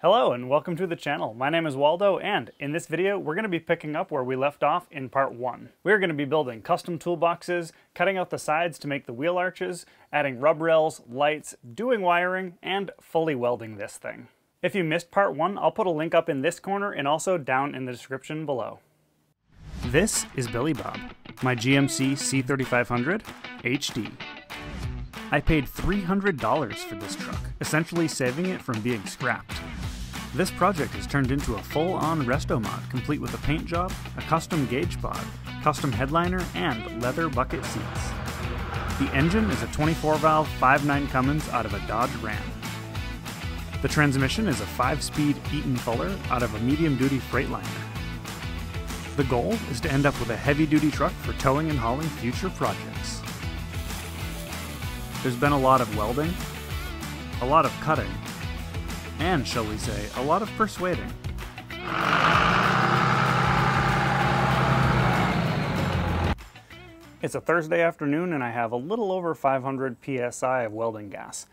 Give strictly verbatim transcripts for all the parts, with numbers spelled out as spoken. Hello and welcome to the channel. My name is Waldo, and in this video we're going to be picking up where we left off in part one. We're going to be building custom toolboxes, cutting out the sides to make the wheel arches, adding rub rails, lights, doing wiring, and fully welding this thing. If you missed part one, I'll put a link up in this corner and also down in the description below. This is Billy Bob, my G M C C thirty-five hundred H D. I paid three hundred dollars for this truck, essentially saving it from being scrapped. This project is turned into a full-on resto mod, complete with a paint job, a custom gauge pod, custom headliner, and leather bucket seats. The engine is a twenty-four valve five nine Cummins out of a Dodge Ram. The transmission is a five speed Eaton Fuller out of a medium-duty Freightliner. The goal is to end up with a heavy-duty truck for towing and hauling future projects. There's been a lot of welding, a lot of cutting, and, shall we say, a lot of persuading. It's a Thursday afternoon and I have a little over five hundred P S I of welding gas.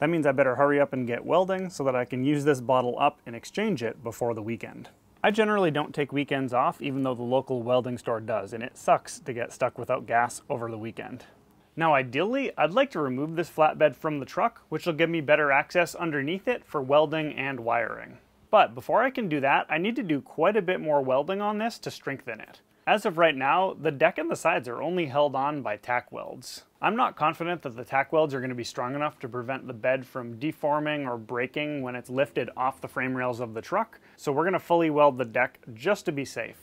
That means I better hurry up and get welding so that I can use this bottle up and exchange it before the weekend. I generally don't take weekends off, even though the local welding store does, and it sucks to get stuck without gas over the weekend. Now ideally, I'd like to remove this flatbed from the truck, which will give me better access underneath it for welding and wiring. But before I can do that, I need to do quite a bit more welding on this to strengthen it. As of right now, the deck and the sides are only held on by tack welds. I'm not confident that the tack welds are going to be strong enough to prevent the bed from deforming or breaking when it's lifted off the frame rails of the truck, so we're going to fully weld the deck just to be safe.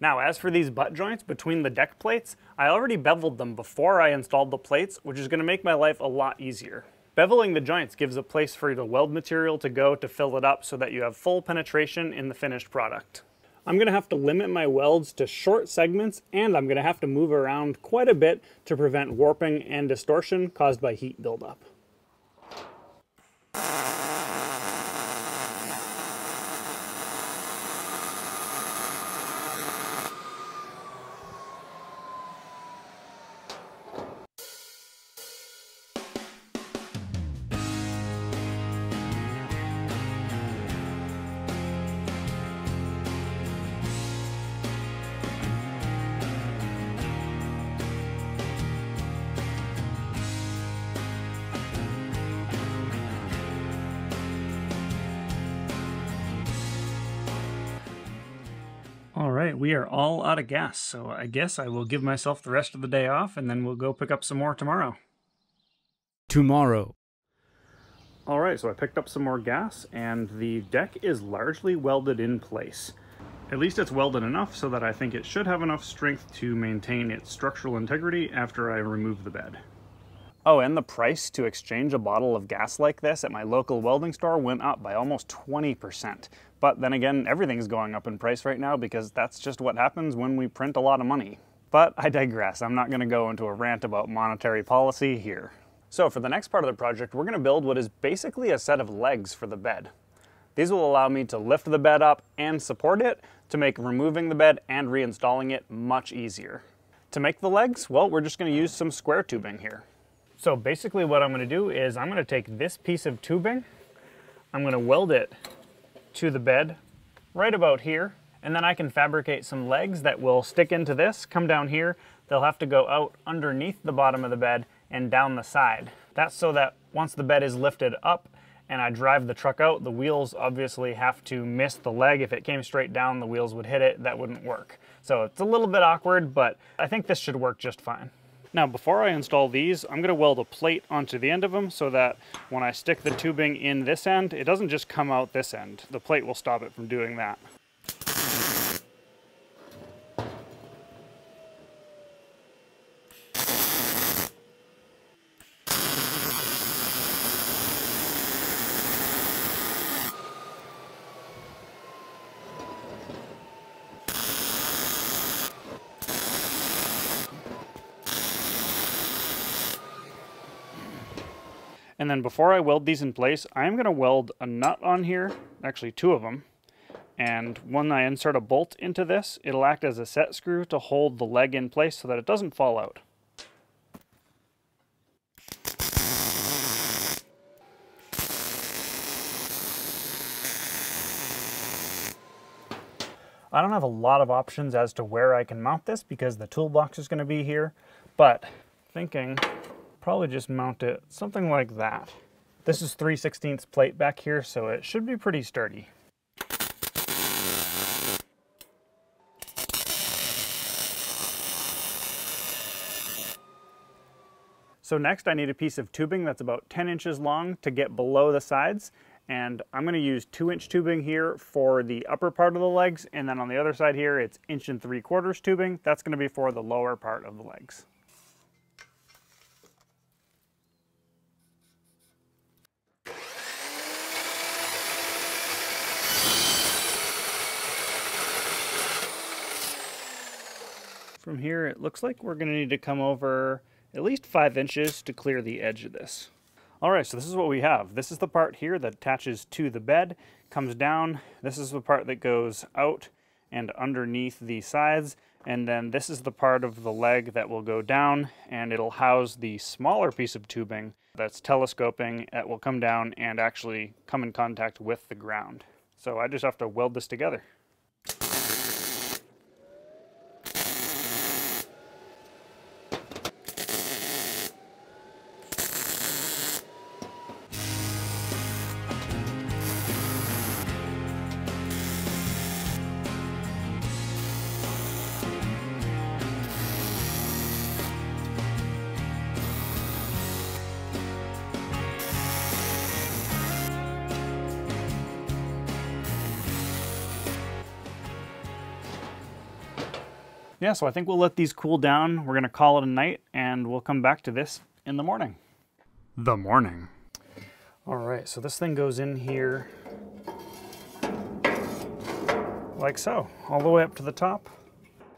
Now, as for these butt joints between the deck plates, I already beveled them before I installed the plates, which is going to make my life a lot easier. Beveling the joints gives a place for the weld material to go to fill it up so that you have full penetration in the finished product. I'm going to have to limit my welds to short segments, and I'm going to have to move around quite a bit to prevent warping and distortion caused by heat buildup. Alright, we are all out of gas, so I guess I will give myself the rest of the day off and then we'll go pick up some more tomorrow. Tomorrow. Alright, so I picked up some more gas and the deck is largely welded in place. At least it's welded enough so that I think it should have enough strength to maintain its structural integrity after I remove the bed. Oh, and the price to exchange a bottle of gas like this at my local welding store went up by almost twenty percent. But then again, everything's going up in price right now because that's just what happens when we print a lot of money. But I digress. I'm not going to go into a rant about monetary policy here. So for the next part of the project, we're going to build what is basically a set of legs for the bed. These will allow me to lift the bed up and support it to make removing the bed and reinstalling it much easier. To make the legs, well, we're just going to use some square tubing here. So basically what I'm going to do is I'm going to take this piece of tubing, I'm going to weld it to the bed right about here, and then I can fabricate some legs that will stick into this, come down here, they'll have to go out underneath the bottom of the bed and down the side. That's so that once the bed is lifted up and I drive the truck out, the wheels obviously have to miss the leg. If it came straight down, the wheels would hit it, that wouldn't work. So it's a little bit awkward, but I think this should work just fine. Now, before I install these, I'm going to weld a plate onto the end of them so that when I stick the tubing in this end, it doesn't just come out this end. The plate will stop it from doing that. And then before I weld these in place, I'm going to weld a nut on here, actually two of them. And when I insert a bolt into this, it'll act as a set screw to hold the leg in place so that it doesn't fall out. I don't have a lot of options as to where I can mount this because the toolbox is going to be here, but thinking probably just mount it something like that. This is three sixteenths plate back here, so it should be pretty sturdy. So next I need a piece of tubing that's about ten inches long to get below the sides, and I'm going to use two inch tubing here for the upper part of the legs, and then on the other side here it's inch and three quarters tubing. That's going to be for the lower part of the legs. From here it looks like we're going to need to come over at least five inches to clear the edge of this. All right, so this is what we have. This is the part here that attaches to the bed, comes down. This is the part that goes out and underneath the sides. And then this is the part of the leg that will go down, and it'll house the smaller piece of tubing that's telescoping that will come down and actually come in contact with the ground. So I just have to weld this together. Yeah, so I think we'll let these cool down. We're gonna call it a night, and we'll come back to this in the morning. The morning. All right, so this thing goes in here like so, all the way up to the top.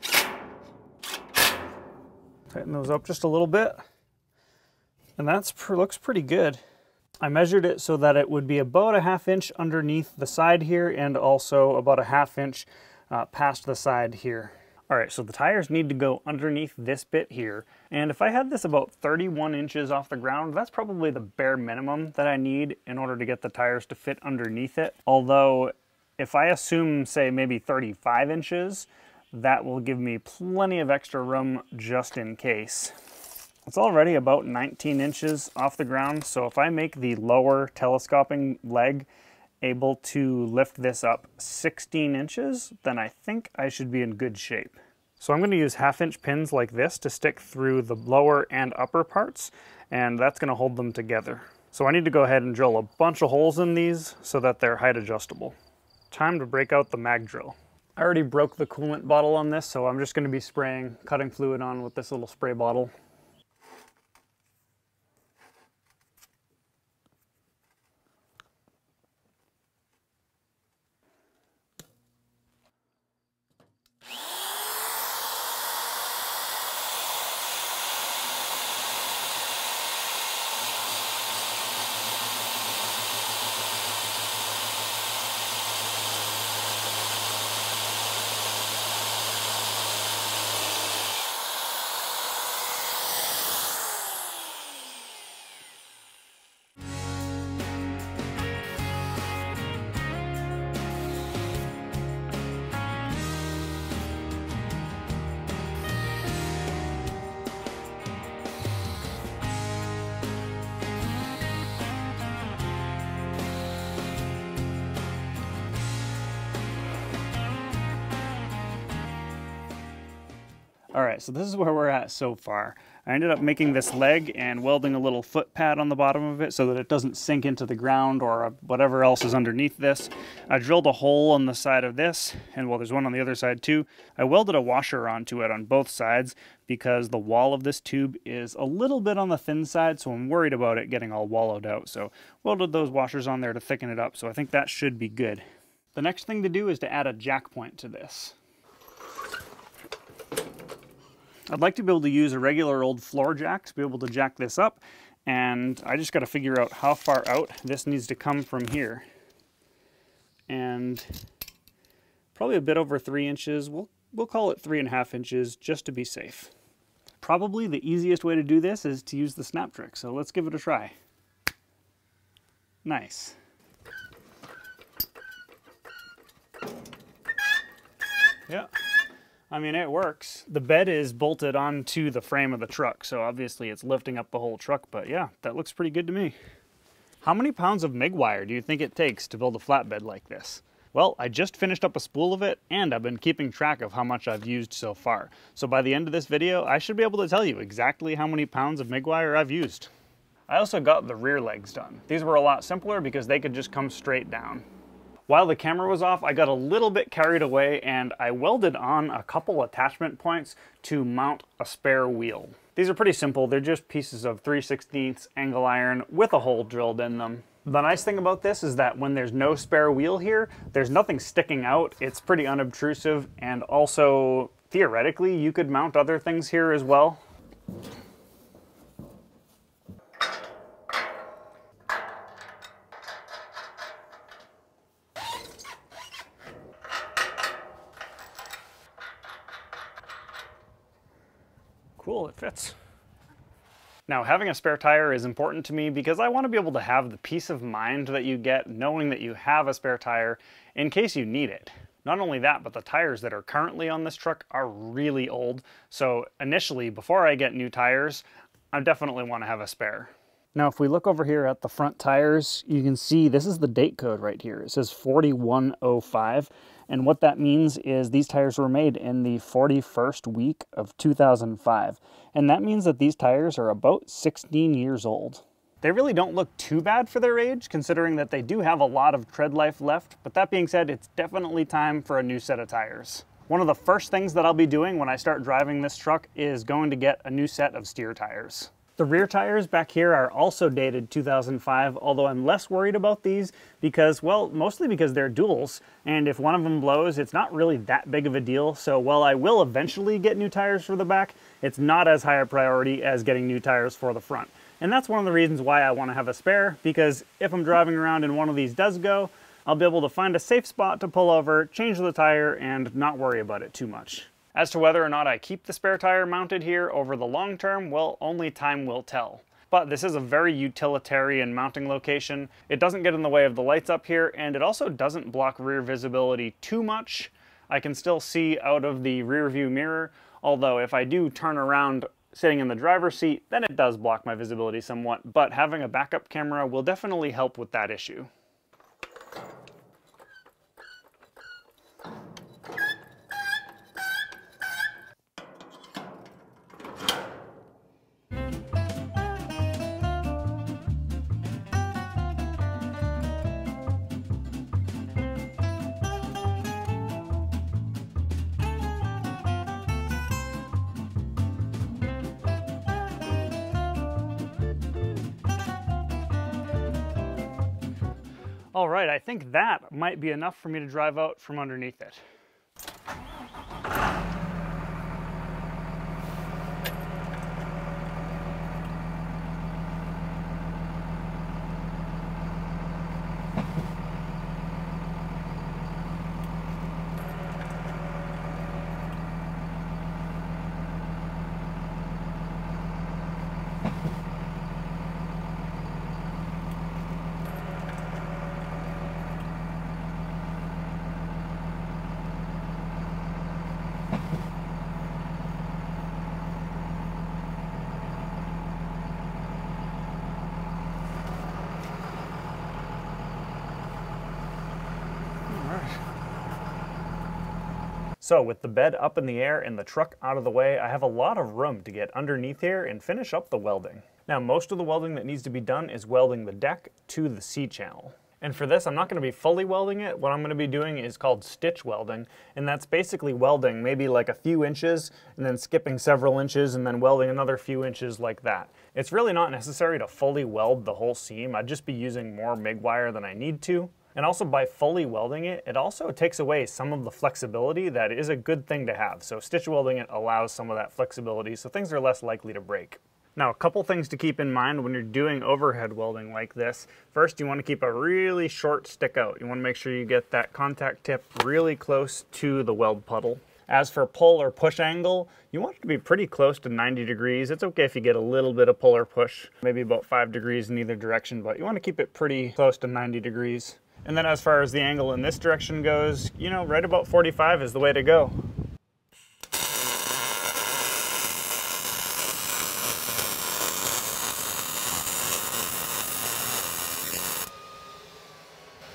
Tighten those up just a little bit. And that's looks pretty good. I measured it so that it would be about a half inch underneath the side here, and also about a half inch uh, past the side here. All right, so the tires need to go underneath this bit here. And if I had this about thirty-one inches off the ground, that's probably the bare minimum that I need in order to get the tires to fit underneath it. Although if I assume, say, maybe thirty-five inches, that will give me plenty of extra room just in case. It's already about nineteen inches off the ground. So if I make the lower telescoping leg able to lift this up sixteen inches, then I think I should be in good shape. So I'm going to use half inch pins like this to stick through the lower and upper parts, and that's going to hold them together. So I need to go ahead and drill a bunch of holes in these so that they're height adjustable. Time to break out the mag drill. I already broke the coolant bottle on this, so I'm just going to be spraying cutting fluid on with this little spray bottle. All right, so this is where we're at so far. I ended up making this leg and welding a little foot pad on the bottom of it so that it doesn't sink into the ground or whatever else is underneath this. I drilled a hole on the side of this, and well, there's one on the other side too. I welded a washer onto it on both sides because the wall of this tube is a little bit on the thin side, so I'm worried about it getting all wallowed out. So welded those washers on there to thicken it up, so I think that should be good. The next thing to do is to add a jack point to this. I'd like to be able to use a regular old floor jack to be able to jack this up, and I just got to figure out how far out this needs to come from here. And probably a bit over three inches. We'll, we'll call it three and a half inches just to be safe. Probably the easiest way to do this is to use the snap trick, so let's give it a try. Nice. Yeah. I mean, it works. The bed is bolted onto the frame of the truck, so obviously it's lifting up the whole truck, but yeah, that looks pretty good to me. How many pounds of M I G wire do you think it takes to build a flatbed like this? Well, I just finished up a spool of it, and I've been keeping track of how much I've used so far. So by the end of this video, I should be able to tell you exactly how many pounds of M I G wire I've used. I also got the rear legs done. These were a lot simpler because they could just come straight down. While the camera was off, I got a little bit carried away and I welded on a couple attachment points to mount a spare wheel. These are pretty simple. They're just pieces of three sixteenths angle iron with a hole drilled in them. The nice thing about this is that when there's no spare wheel here, there's nothing sticking out. It's pretty unobtrusive, and also theoretically you could mount other things here as well. Cool, it fits. Now, having a spare tire is important to me because I want to be able to have the peace of mind that you get knowing that you have a spare tire in case you need it. Not only that, but the tires that are currently on this truck are really old, so initially, before I get new tires, I definitely want to have a spare. Now, if we look over here at the front tires, you can see this is the date code right here. It says forty-one oh five. And what that means is these tires were made in the forty-first week of two thousand five. And that means that these tires are about sixteen years old. They really don't look too bad for their age, considering that they do have a lot of tread life left. But that being said, it's definitely time for a new set of tires. One of the first things that I'll be doing when I start driving this truck is going to get a new set of steer tires. The rear tires back here are also dated two thousand five, although I'm less worried about these because, well, mostly because they're duals, and if one of them blows, it's not really that big of a deal. So while I will eventually get new tires for the back, it's not as high a priority as getting new tires for the front. And that's one of the reasons why I want to have a spare, because if I'm driving around and one of these does go, I'll be able to find a safe spot to pull over, change the tire, and not worry about it too much. As to whether or not I keep the spare tire mounted here over the long term, well, only time will tell. But this is a very utilitarian mounting location. It doesn't get in the way of the lights up here, and it also doesn't block rear visibility too much. I can still see out of the rear view mirror, although if I do turn around sitting in the driver's seat, then it does block my visibility somewhat, but having a backup camera will definitely help with that issue. All right, I think that might be enough for me to drive out from underneath it. So with the bed up in the air and the truck out of the way, I have a lot of room to get underneath here and finish up the welding. Now, most of the welding that needs to be done is welding the deck to the C-channel. And for this, I'm not going to be fully welding it. What I'm going to be doing is called stitch welding, and that's basically welding maybe like a few inches and then skipping several inches and then welding another few inches like that. It's really not necessary to fully weld the whole seam. I'd just be using more M I G wire than I need to. And also by fully welding it, it also takes away some of the flexibility that is a good thing to have. So stitch welding it allows some of that flexibility, so things are less likely to break. Now, a couple things to keep in mind when you're doing overhead welding like this. First, you want to keep a really short stick out. You want to make sure you get that contact tip really close to the weld puddle. As for pull or push angle, you want it to be pretty close to ninety degrees. It's okay if you get a little bit of pull or push, maybe about five degrees in either direction, but you want to keep it pretty close to ninety degrees. And then as far as the angle in this direction goes, you know, right about forty-five is the way to go.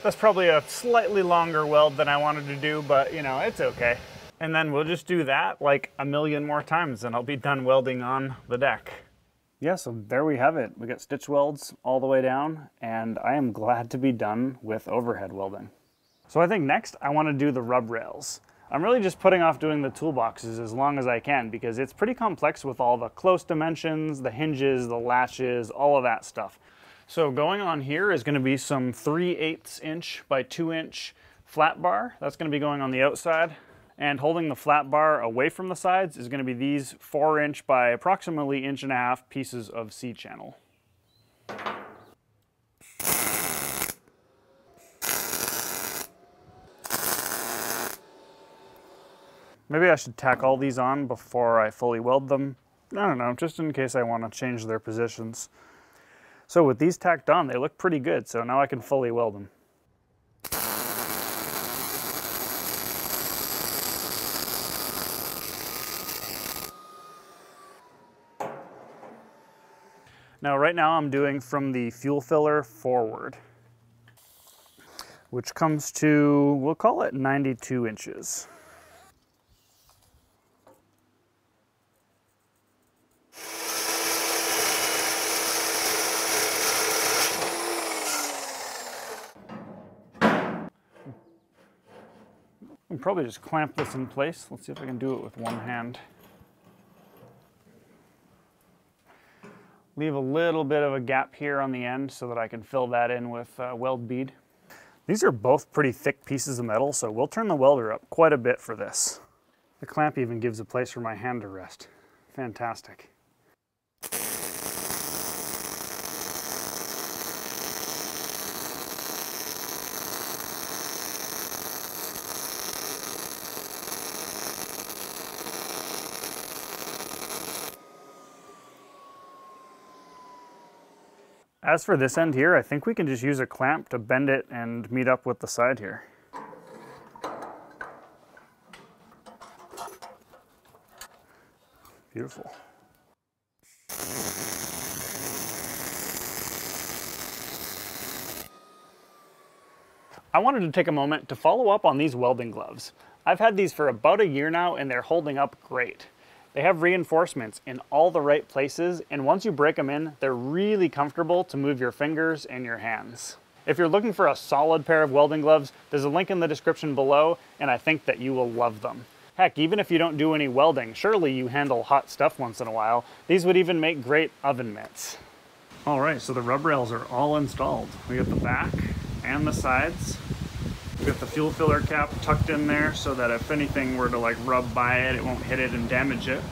That's probably a slightly longer weld than I wanted to do, but you know, it's okay. And then we'll just do that like a million more times and I'll be done welding on the deck. Yeah, so there we have it. We got stitch welds all the way down, and I am glad to be done with overhead welding. So I think next I want to do the rub rails. I'm really just putting off doing the toolboxes as long as I can because it's pretty complex with all the close dimensions, the hinges, the latches, all of that stuff. So going on here is going to be some three eighths inch by two inch flat bar. That's going to be going on the outside. And holding the flat bar away from the sides is going to be these four inch by approximately inch and a half pieces of C-channel. Maybe I should tack all these on before I fully weld them. I don't know, just in case I want to change their positions. So with these tacked on, they look pretty good, so now I can fully weld them. Now right now I'm doing from the fuel filler forward, which comes to, we'll call it ninety-two inches. I'll probably just clamp this in place. Let's see if I can do it with one hand. Leave a little bit of a gap here on the end so that I can fill that in with uh, weld bead. These are both pretty thick pieces of metal, so we'll turn the welder up quite a bit for this. The clamp even gives a place for my hand to rest. Fantastic. As for this end here, I think we can just use a clamp to bend it and meet up with the side here. Beautiful. I wanted to take a moment to follow up on these welding gloves. I've had these for about a year now and they're holding up great. They have reinforcements in all the right places, and once you break them in, they're really comfortable to move your fingers and your hands. If you're looking for a solid pair of welding gloves, there's a link in the description below, and I think that you will love them. Heck, even if you don't do any welding, surely you handle hot stuff once in a while. These would even make great oven mitts. All right, so the rub rails are all installed. We got the back and the sides. We've got the fuel filler cap tucked in there so that if anything were to like rub by it, it won't hit it and damage it.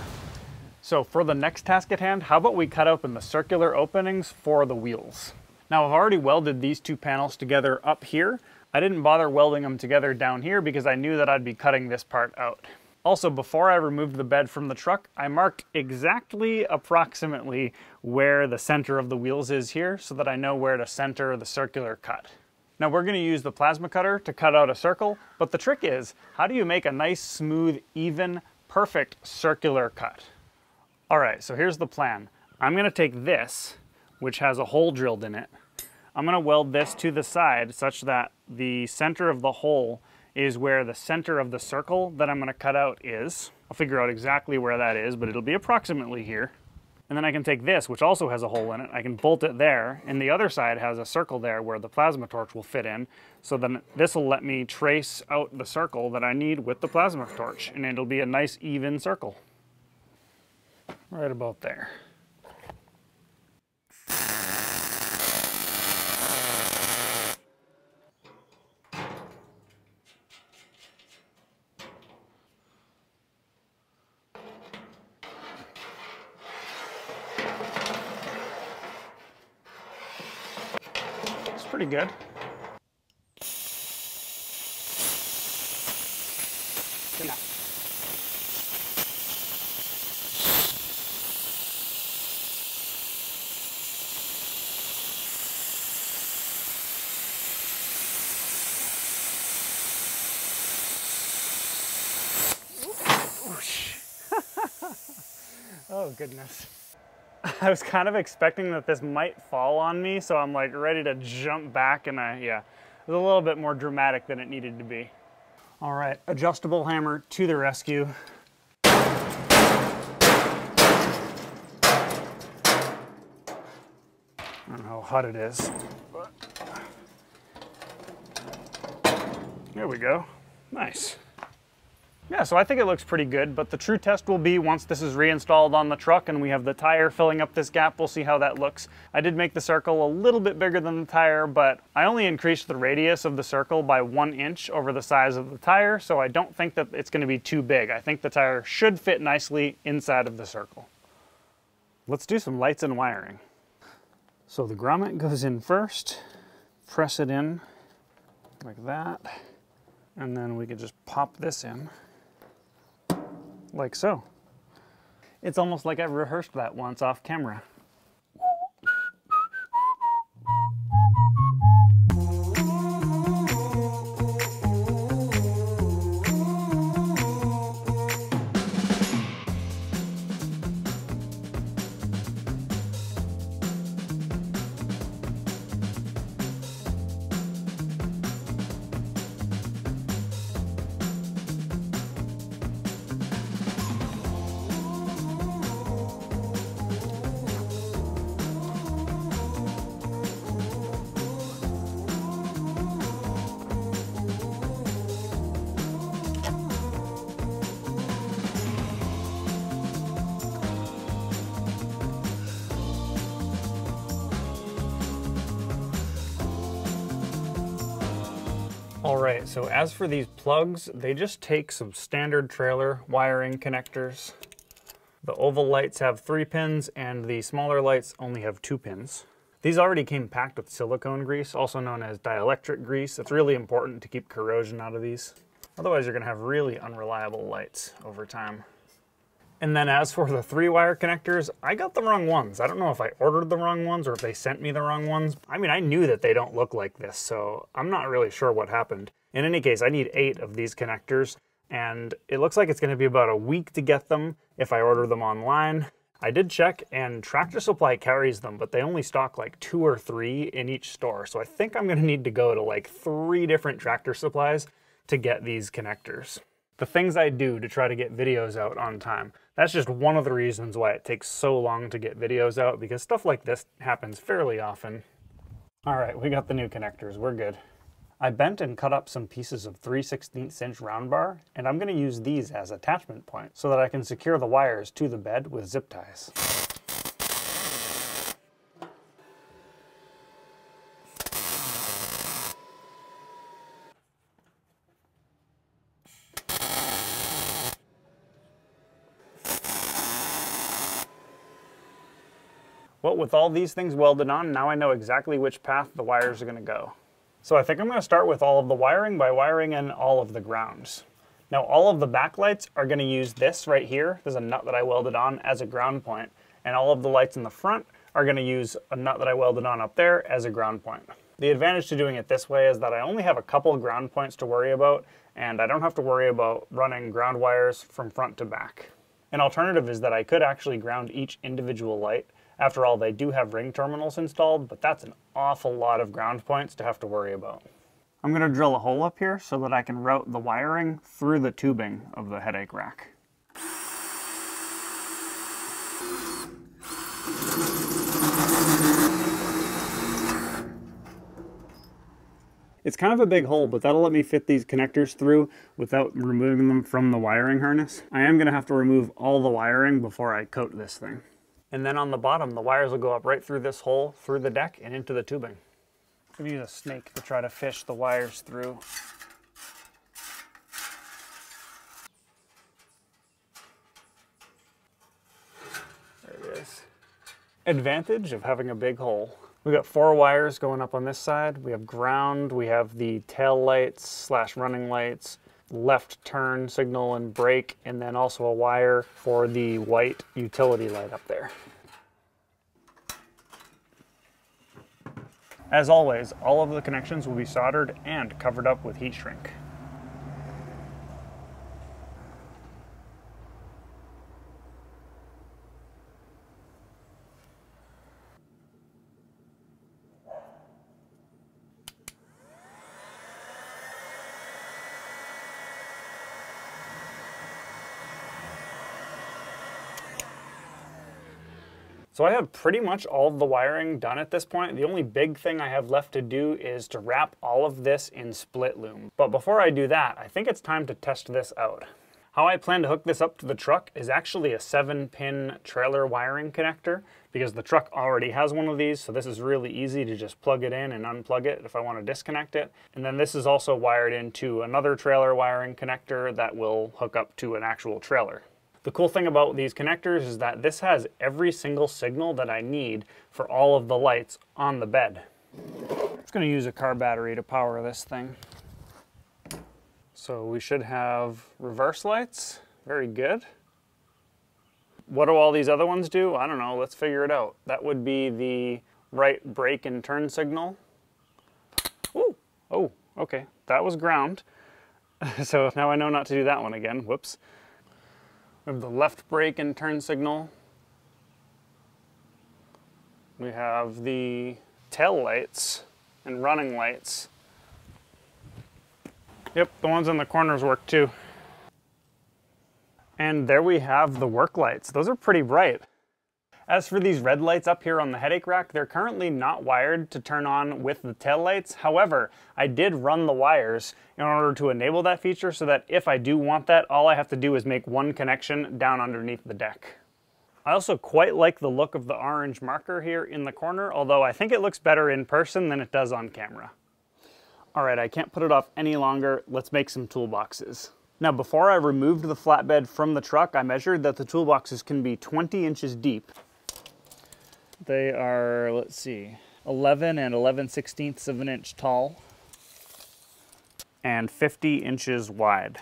So for the next task at hand, how about we cut open the circular openings for the wheels? Now I've already welded these two panels together up here. I didn't bother welding them together down here because I knew that I'd be cutting this part out. Also, before I removed the bed from the truck, I marked exactly approximately where the center of the wheels is here so that I know where to center the circular cut. Now we're going to use the plasma cutter to cut out a circle, but the trick is, how do you make a nice, smooth, even, perfect circular cut? All right, so here's the plan. I'm going to take this, which has a hole drilled in it. I'm going to weld this to the side such that the center of the hole is where the center of the circle that I'm going to cut out is. I'll figure out exactly where that is, but it'll be approximately here. And then I can take this, which also has a hole in it, I can bolt it there, and the other side has a circle there where the plasma torch will fit in. So then this will let me trace out the circle that I need with the plasma torch, and it'll be a nice even circle. Right about there. Pretty good. Good enough. Oh, goodness. I was kind of expecting that this might fall on me, so I'm like ready to jump back, and I, yeah, it was a little bit more dramatic than it needed to be. All right, adjustable hammer to the rescue. I don't know how hot it is, but there we go. Nice. Yeah, so I think it looks pretty good, but the true test will be once this is reinstalled on the truck and we have the tire filling up this gap, we'll see how that looks. I did make the circle a little bit bigger than the tire, but I only increased the radius of the circle by one inch over the size of the tire, so I don't think that it's going to be too big. I think the tire should fit nicely inside of the circle. Let's do some lights and wiring. So the grommet goes in first, press it in like that, and then we can just pop this in like so. It's almost like I've rehearsed that once off camera. All right, so as for these plugs, they just take some standard trailer wiring connectors. The oval lights have three pins and the smaller lights only have two pins. These already came packed with silicone grease, also known as dielectric grease. It's really important to keep corrosion out of these. Otherwise you're gonna have really unreliable lights over time. And then as for the three wire connectors, I got the wrong ones. I don't know if I ordered the wrong ones or if they sent me the wrong ones. I mean, I knew that they don't look like this, so I'm not really sure what happened. In any case, I need eight of these connectors, and it looks like it's gonna be about a week to get them if I order them online. I did check, and Tractor Supply carries them, but they only stock like two or three in each store. So I think I'm gonna need to go to like three different Tractor Supplies to get these connectors. The things I do to try to get videos out on time. That's just one of the reasons why it takes so long to get videos out, because stuff like this happens fairly often. All right, we got the new connectors, we're good. I bent and cut up some pieces of three sixteenths inch round bar, and I'm gonna use these as attachment points so that I can secure the wires to the bed with zip ties. Well, with all these things welded on, now I know exactly which path the wires are going to go. So I think I'm going to start with all of the wiring by wiring in all of the grounds. Now all of the backlights are going to use this right here, there's a nut that I welded on, as a ground point, and all of the lights in the front are going to use a nut that I welded on up there as a ground point. The advantage to doing it this way is that I only have a couple ground points to worry about, and I don't have to worry about running ground wires from front to back. An alternative is that I could actually ground each individual light. After all, they do have ring terminals installed, but that's an awful lot of ground points to have to worry about. I'm gonna drill a hole up here so that I can route the wiring through the tubing of the headache rack. It's kind of a big hole, but that'll let me fit these connectors through without removing them from the wiring harness. I am gonna have to remove all the wiring before I coat this thing. And then on the bottom, the wires will go up right through this hole, through the deck, and into the tubing. I'm gonna use a snake to try to fish the wires through. There it is. Advantage of having a big hole. We've got four wires going up on this side. We have ground, we have the tail lights slash running lights, left turn signal and brake, and then also a wire for the white utility light up there. As always, all of the connections will be soldered and covered up with heat shrink. So I have pretty much all the wiring done at this point. The only big thing I have left to do is to wrap all of this in split loom. But before I do that, I think it's time to test this out. How I plan to hook this up to the truck is actually a seven pin trailer wiring connector, because the truck already has one of these, so this is really easy to just plug it in and unplug it if I want to disconnect it. And then this is also wired into another trailer wiring connector that will hook up to an actual trailer. The cool thing about these connectors is that this has every single signal that I need for all of the lights on the bed. I'm just going to use a car battery to power this thing. So we should have reverse lights. Very good. What do all these other ones do? I don't know, let's figure it out. That would be the right brake and turn signal. Ooh, oh, okay, that was ground. So now I know not to do that one again, whoops. We have the left brake and turn signal. We have the tail lights and running lights. Yep, the ones in the corners work too. And there we have the work lights. Those are pretty bright. As for these red lights up here on the headache rack, they're currently not wired to turn on with the tail lights. However, I did run the wires in order to enable that feature so that if I do want that, all I have to do is make one connection down underneath the deck. I also quite like the look of the orange marker here in the corner, although I think it looks better in person than it does on camera. All right, I can't put it off any longer. Let's make some toolboxes. Now, before I removed the flatbed from the truck, I measured that the toolboxes can be twenty inches deep. They are, let's see, eleven and eleven sixteenths of an inch tall and fifty inches wide.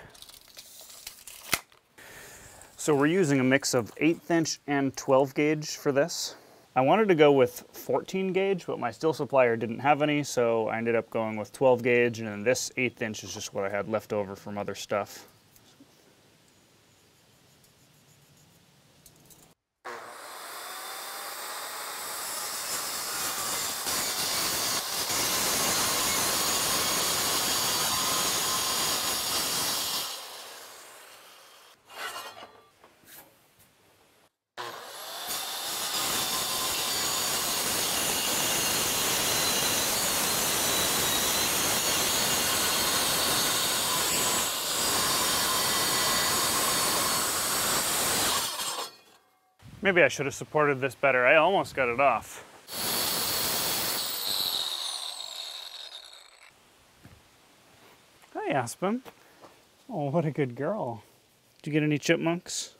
So we're using a mix of eighth inch and twelve gauge for this. I wanted to go with fourteen gauge, but my steel supplier didn't have any, so I ended up going with twelve gauge, and then this eighth inch is just what I had left over from other stuff. Maybe I should have supported this better. I almost got it off. Hi, Aspen. Oh, what a good girl. Did you get any chipmunks?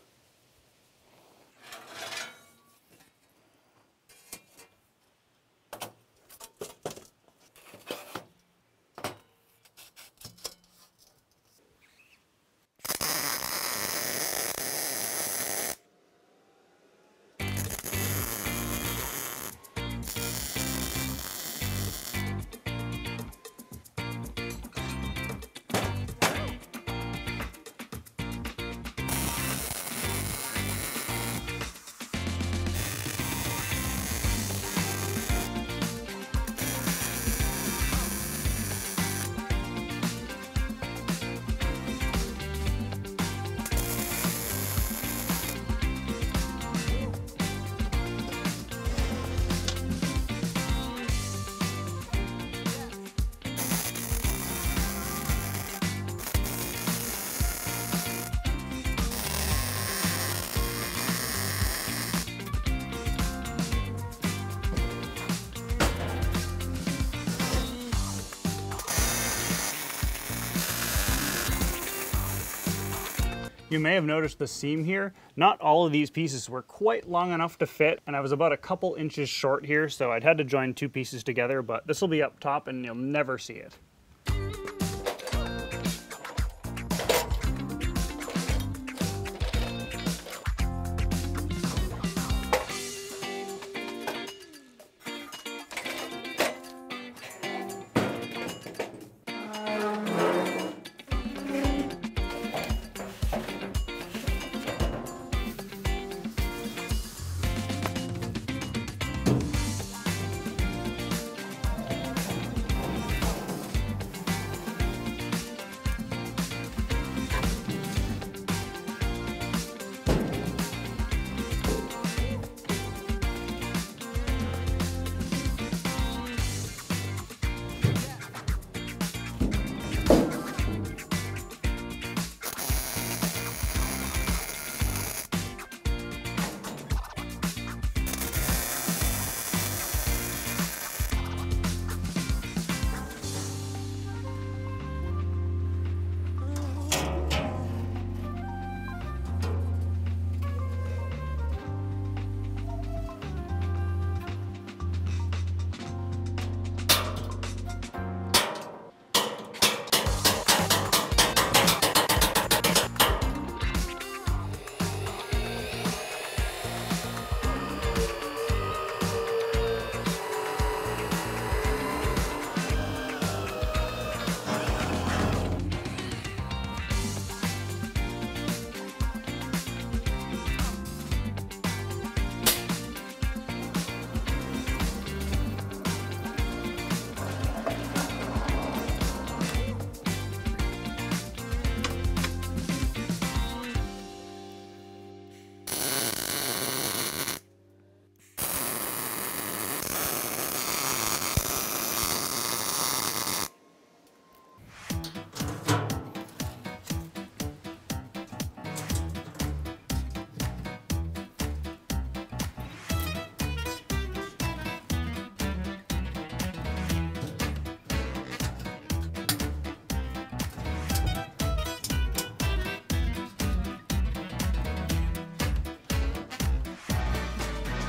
You may have noticed the seam here. Not all of these pieces were quite long enough to fit, and I was about a couple inches short here, so I'd had to join two pieces together, but this will be up top and you'll never see it.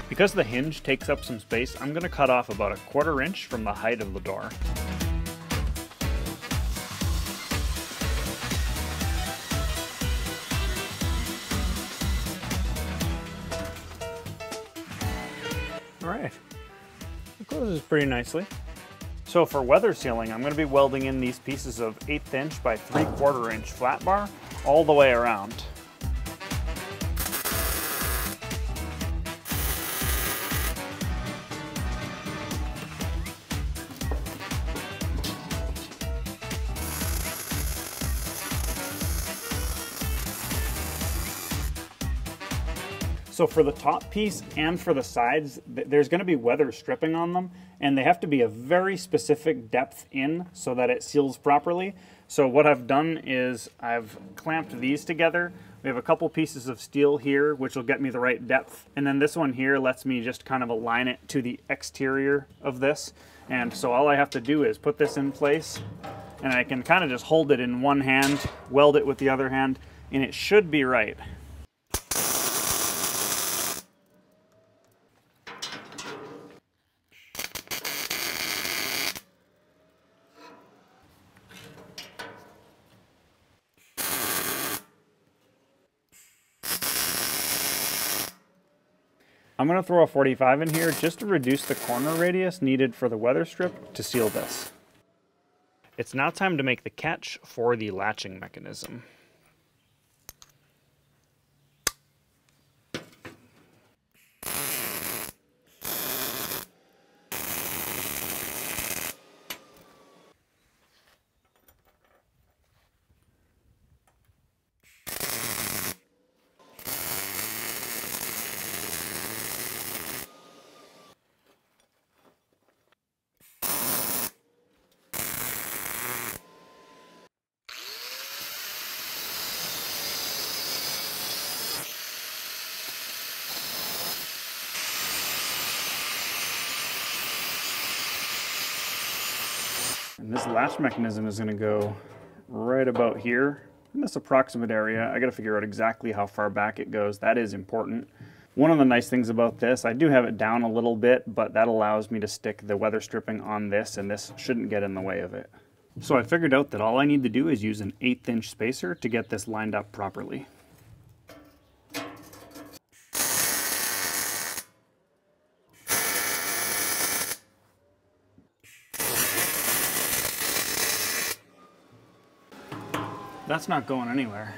Because the hinge takes up some space, I'm going to cut off about a quarter inch from the height of the door. Alright, it closes pretty nicely. So for weather sealing, I'm going to be welding in these pieces of eighth inch by three quarter inch flat bar all the way around. So for the top piece and for the sides, there's going to be weather stripping on them, and they have to be a very specific depth in so that it seals properly. So what I've done is I've clamped these together. We have a couple pieces of steel here, which will get me the right depth. And then this one here lets me just kind of align it to the exterior of this. And so all I have to do is put this in place, and I can kind of just hold it in one hand, weld it with the other hand, and it should be right. I'm going to throw a forty-five in here just to reduce the corner radius needed for the weather strip to seal this. It's now time to make the catch for the latching mechanism. And this latch mechanism is going to go right about here in this approximate area. I got to figure out exactly how far back it goes. That is important. One of the nice things about this, I do have it down a little bit, but that allows me to stick the weather stripping on this, and this shouldn't get in the way of it. So I figured out that all I need to do is use an eighth inch spacer to get this lined up properly. That's not going anywhere.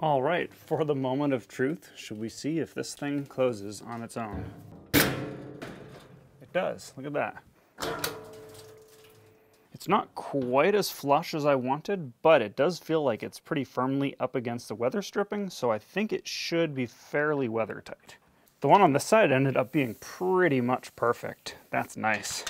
All right, for the moment of truth, should we see if this thing closes on its own? It does, look at that. It's not quite as flush as I wanted, but it does feel like it's pretty firmly up against the weather stripping, so I think it should be fairly weather tight. The one on this side ended up being pretty much perfect. That's nice.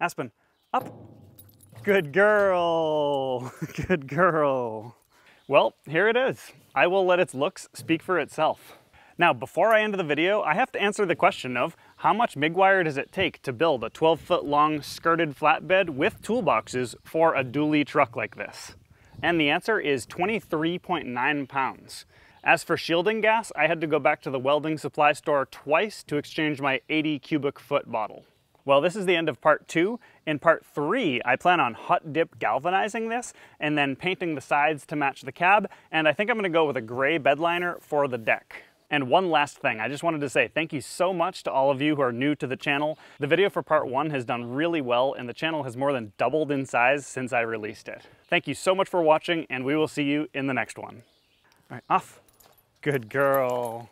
Aspen, up. Good girl, good girl. Well, here it is. I will let its looks speak for itself. Now, before I end the video, I have to answer the question of how much M I G wire does it take to build a twelve foot long skirted flatbed with toolboxes for a dually truck like this? And the answer is twenty-three point nine pounds. As for shielding gas, I had to go back to the welding supply store twice to exchange my eighty cubic foot bottle. Well, this is the end of part two. In part three, I plan on hot dip galvanizing this and then painting the sides to match the cab. And I think I'm gonna go with a gray bedliner for the deck. And one last thing, I just wanted to say thank you so much to all of you who are new to the channel. The video for part one has done really well and the channel has more than doubled in size since I released it. Thank you so much for watching and we will see you in the next one. All right, off. Good girl.